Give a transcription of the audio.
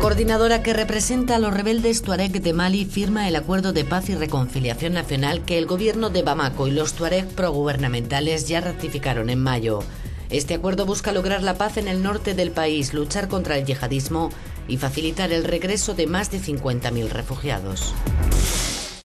coordinadora que representa a los rebeldes tuareg de Mali firma el acuerdo de paz y reconciliación nacional que el gobierno de Bamako y los tuareg progubernamentales ya ratificaron en mayo. Este acuerdo busca lograr la paz en el norte del país, luchar contra el yihadismo y facilitar el regreso de más de 50.000 refugiados.